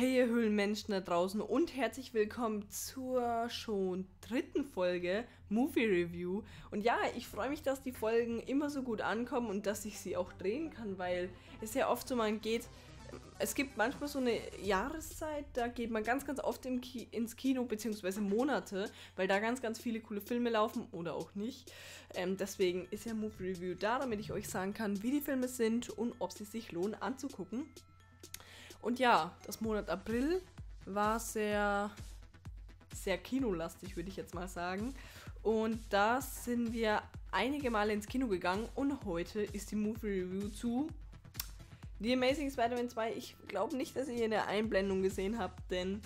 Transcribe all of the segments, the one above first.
Hey ihr Höhlenmenschen da draußen und herzlich willkommen zur schon dritten Folge Movie Review. Und ja, ich freue mich, dass die Folgen immer so gut ankommen und dass ich sie auch drehen kann, weil es ja oft so man geht, es gibt manchmal so eine Jahreszeit, da geht man ganz, ganz oft ins Kino, beziehungsweise Monate, weil da ganz, ganz viele coole Filme laufen oder auch nicht. Deswegen ist ja Movie Review da, damit ich euch sagen kann, wie die Filme sind und ob sie sich lohnen anzugucken. Und ja, das Monat April war sehr, sehr kinolastig, würde ich jetzt mal sagen. Und da sind wir einige Male ins Kino gegangen und heute ist die Movie Review zu The Amazing Spider-Man 2. Ich glaube nicht, dass ihr eine Einblendung gesehen habt, denn,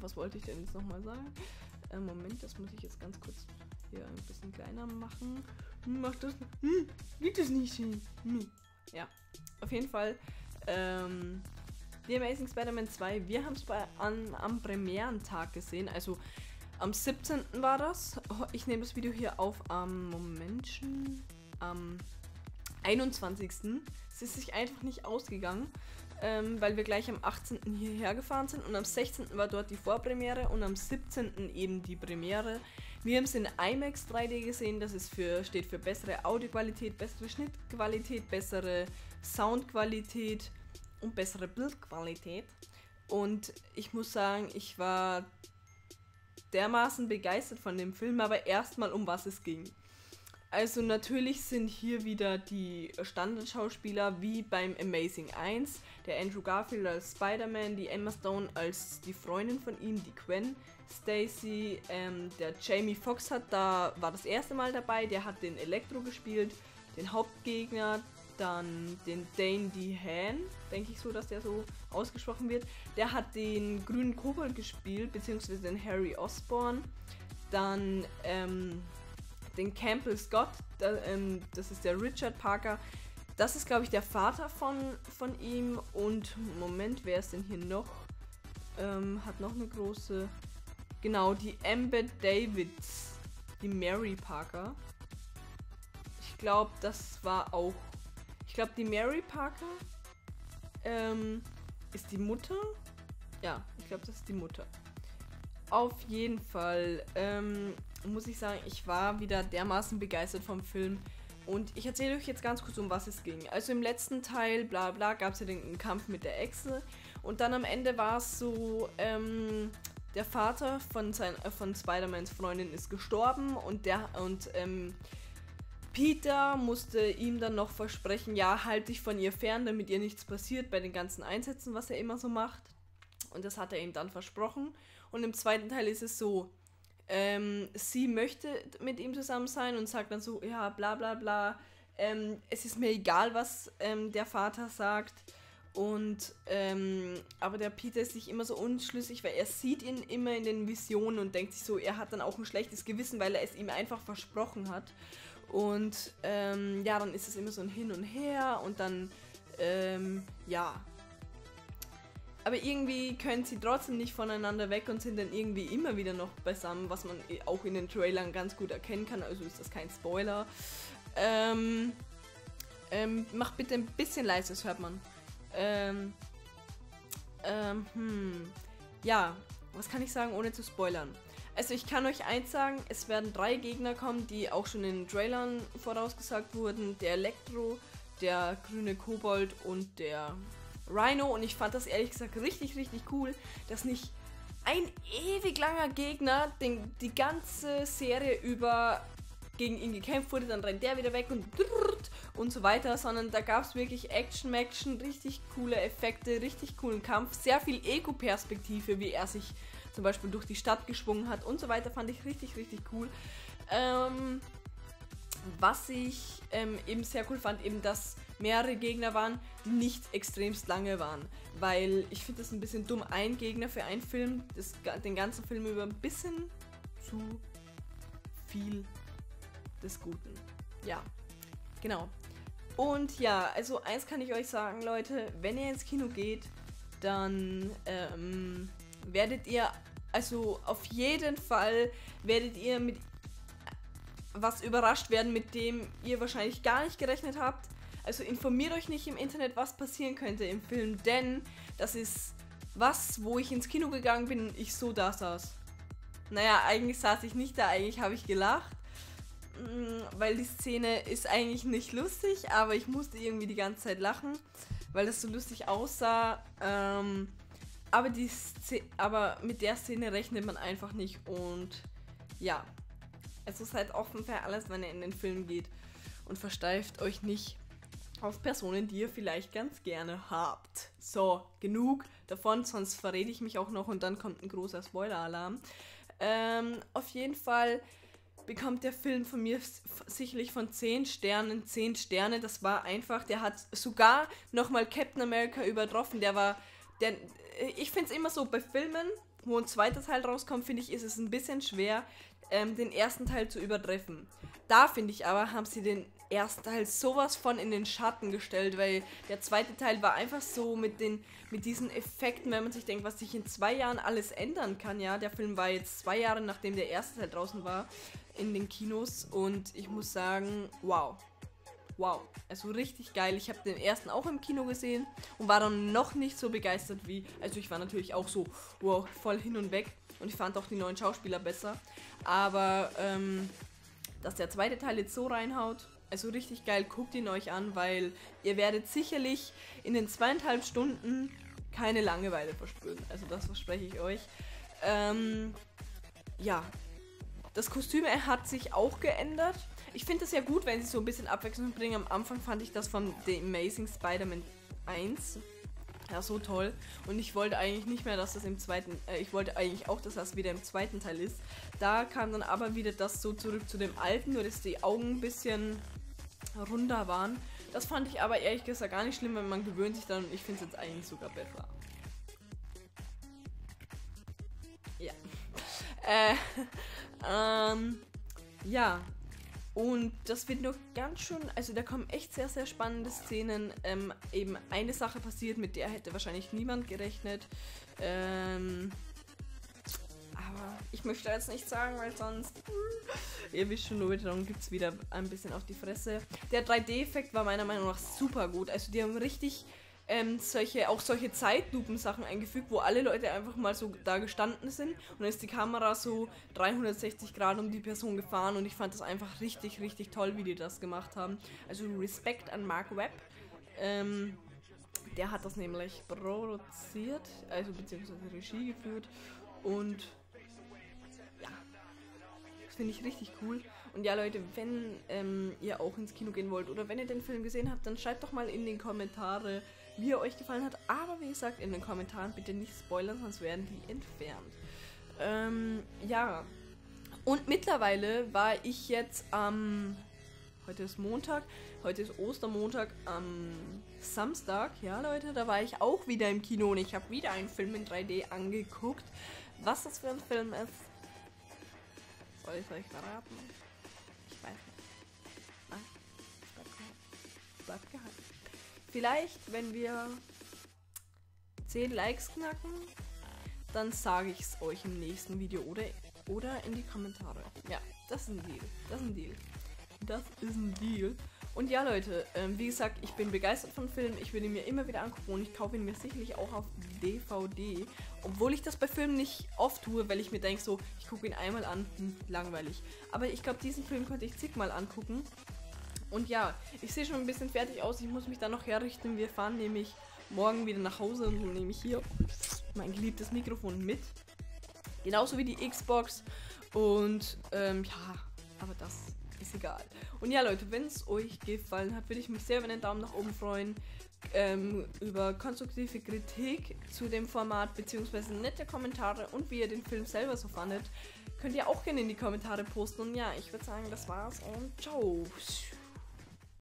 was wollte ich denn jetzt nochmal sagen? Moment, das muss ich jetzt ganz kurz hier ein bisschen kleiner machen. Geht das nicht hin? Ja, auf jeden Fall, The Amazing Spider-Man 2, wir haben es am Premierentag gesehen, also am 17. war das. Ich nehme das Video hier auf am, am 21. Es ist sich einfach nicht ausgegangen, weil wir gleich am 18. hierher gefahren sind und am 16. war dort die Vorpremiere und am 17. eben die Premiere. Wir haben es in IMAX 3D gesehen, das ist steht für bessere Audioqualität, bessere Schnittqualität, bessere Soundqualität und bessere Bildqualität. Und ich muss sagen, ich war dermaßen begeistert von dem Film, aber erstmal um was es ging. Also natürlich sind hier wieder die Standardschauspieler wie beim Amazing 1, der Andrew Garfield als Spider-Man, die Emma Stone als die Freundin von ihm, die Gwen Stacy, der Jamie Fox war das erste Mal dabei, der hat den Elektro gespielt, den Hauptgegner, dann den Dane D. Han, denke ich so, dass der so ausgesprochen wird, der hat den grünen Kobold gespielt, beziehungsweise den Harry Osborn, dann den Campbell Scott, das ist der Richard Parker, das ist glaube ich der Vater von ihm und Moment, wer ist denn hier noch? Hat noch eine große, genau, die Amber Davids, die Mary Parker. Ich glaube, das war auch, ich glaube die Mary Parker ist die Mutter? Ja, ich glaube das ist die Mutter. Auf jeden Fall, muss ich sagen, ich war wieder dermaßen begeistert vom Film und ich erzähle euch jetzt ganz kurz, um was es ging. Also im letzten Teil, bla bla, gab es ja den Kampf mit der Echse und dann am Ende war es so, der Vater von Spider-Mans Freundin ist gestorben und Peter musste ihm dann noch versprechen, ja, halt dich von ihr fern, damit ihr nichts passiert bei den ganzen Einsätzen, was er immer so macht, und das hat er ihm dann versprochen. Und im zweiten Teil ist es so, sie möchte mit ihm zusammen sein und sagt dann so, ja, bla bla bla, es ist mir egal, was der Vater sagt, und aber der Peter ist sich immer so unschlüssig, weil er sieht ihn immer in den Visionen und denkt sich so, er hat dann auch ein schlechtes Gewissen, weil er es ihm einfach versprochen hat, und ja, dann ist es immer so ein Hin und Her und dann, ja. Aber irgendwie können sie trotzdem nicht voneinander weg und sind dann irgendwie immer wieder noch beisammen, was man auch in den Trailern ganz gut erkennen kann, also ist das kein Spoiler. Mach bitte ein bisschen leise, das hört man. Ja, was kann ich sagen, ohne zu spoilern? Also ich kann euch eins sagen, es werden 3 Gegner kommen, die auch schon in den Trailern vorausgesagt wurden. Der Elektro, der grüne Kobold und der Rhino, und ich fand das ehrlich gesagt richtig, richtig cool, dass nicht ein ewig langer Gegner die ganze Serie über gegen ihn gekämpft wurde, dann rennt der wieder weg und so weiter, sondern da gab es wirklich Action, richtig coole Effekte, richtig coolen Kampf, sehr viel Ego-Perspektive, wie er sich zum Beispiel durch die Stadt geschwungen hat und so weiter, fand ich richtig, richtig cool. Was ich eben sehr cool fand, eben dass mehrere Gegner waren, die nicht extremst lange waren, weil ich finde das ein bisschen dumm, ein Gegner für einen Film, den ganzen Film über ein bisschen zu viel des Guten. Ja, genau. Und ja, also eins kann ich euch sagen, Leute, wenn ihr ins Kino geht, dann werdet ihr, also auf jeden Fall werdet ihr mit was überrascht werden, mit dem ihr wahrscheinlich gar nicht gerechnet habt. Also informiert euch nicht im Internet, was passieren könnte im Film, denn das ist was, wo ich ins Kino gegangen bin und ich so da saß. Naja, eigentlich saß ich nicht da, eigentlich habe ich gelacht, weil die Szene ist eigentlich nicht lustig, aber ich musste irgendwie die ganze Zeit lachen, weil das so lustig aussah. Aber mit der Szene rechnet man einfach nicht und ja, also seid offen für alles, wenn ihr in den Film geht und versteift euch nicht auf Personen, die ihr vielleicht ganz gerne habt. So, genug davon, sonst verrede ich mich auch noch und dann kommt ein großer Spoiler-Alarm. Auf jeden Fall bekommt der Film von mir sicherlich von 10 Sternen 10 Sterne. Das war einfach, der hat sogar nochmal Captain America übertroffen. Der war, ich finde es immer so, bei Filmen, wo ein zweiter Teil rauskommt, finde ich, ist es ein bisschen schwer, den ersten Teil zu übertreffen. Da, finde ich aber, haben sie den ersten Teil sowas von in den Schatten gestellt, weil der zweite Teil war einfach so mit diesen Effekten, wenn man sich denkt, was sich in 2 Jahren alles ändern kann, ja. Der Film war jetzt 2 Jahre, nachdem der erste Teil draußen war, in den Kinos und ich muss sagen, wow. Wow, also richtig geil. Ich habe den ersten auch im Kino gesehen und war dann noch nicht so begeistert wie, also ich war natürlich auch so, wow, voll hin und weg und ich fand auch die neuen Schauspieler besser, aber dass der zweite Teil jetzt so reinhaut, also richtig geil, guckt ihn euch an, weil ihr werdet sicherlich in den 2,5 Stunden keine Langeweile verspüren, also das verspreche ich euch. Ja, das Kostüm hat sich auch geändert. Ich finde es ja gut, wenn sie so ein bisschen Abwechslung bringen. Am Anfang fand ich das von The Amazing Spider-Man 1 ja so toll. Und ich wollte eigentlich nicht mehr, dass das im zweiten... ich wollte eigentlich auch, dass das wieder im zweiten Teil ist. Da kam dann aber wieder das so zurück zu dem alten, nur dass die Augen ein bisschen runder waren. Das fand ich aber ehrlich gesagt gar nicht schlimm, weil man gewöhnt sich dann. Und ich finde es jetzt eigentlich sogar besser. Ja. Ja. Und das wird noch ganz schön, also da kommen echt sehr, sehr spannende Szenen. Eben eine Sache passiert, mit der hätte wahrscheinlich niemand gerechnet. Aber ich möchte jetzt nicht sagen, weil sonst, ihr wisst schon, nur darum gibt es wieder ein bisschen auf die Fresse. Der 3D-Effekt war meiner Meinung nach super gut. Also die haben richtig solche Zeitlupensachen eingefügt, wo alle Leute einfach mal so da gestanden sind und dann ist die Kamera so 360 Grad um die Person gefahren und ich fand das einfach richtig, richtig toll, wie die das gemacht haben. Also Respekt an Mark Webb, der hat das nämlich produziert, also beziehungsweise Regie geführt und ja, das finde ich richtig cool. Und ja Leute, wenn ihr auch ins Kino gehen wollt oder wenn ihr den Film gesehen habt, dann schreibt doch mal in den Kommentare, wie er euch gefallen hat. Aber wie gesagt, in den Kommentaren bitte nicht spoilern, sonst werden die entfernt. Ja, und mittlerweile war ich jetzt am... heute ist Montag, heute ist Ostermontag, am Samstag, ja Leute, da war ich auch wieder im Kino und ich habe wieder einen Film in 3D angeguckt. Was das für ein Film ist, soll ich euch verraten? Ich weiß nicht. Nein, bleibt geheim. Vielleicht, wenn wir 10 Likes knacken, dann sage ich es euch im nächsten Video oder in die Kommentare. Ja, das ist ein Deal. Das ist ein Deal. Das ist ein Deal. Und ja, Leute, wie gesagt, ich bin begeistert von Filmen. Ich würde ihn mir immer wieder angucken und ich kaufe ihn mir sicherlich auch auf DVD. Obwohl ich das bei Filmen nicht oft tue, weil ich mir denke so, ich gucke ihn einmal an, langweilig. Aber ich glaube, diesen Film konnte ich zigmal angucken. Und ja, ich sehe schon ein bisschen fertig aus, ich muss mich dann noch herrichten. Wir fahren nämlich morgen wieder nach Hause und so nehme ich hier mein geliebtes Mikrofon mit. Genauso wie die Xbox. Und ja, aber das ist egal. Und ja Leute, wenn es euch gefallen hat, würde ich mich sehr über einen Daumen nach oben freuen. Über konstruktive Kritik zu dem Format, beziehungsweise nette Kommentare und wie ihr den Film selber so fandet, könnt ihr auch gerne in die Kommentare posten. Und ja, ich würde sagen, das war's und ciao.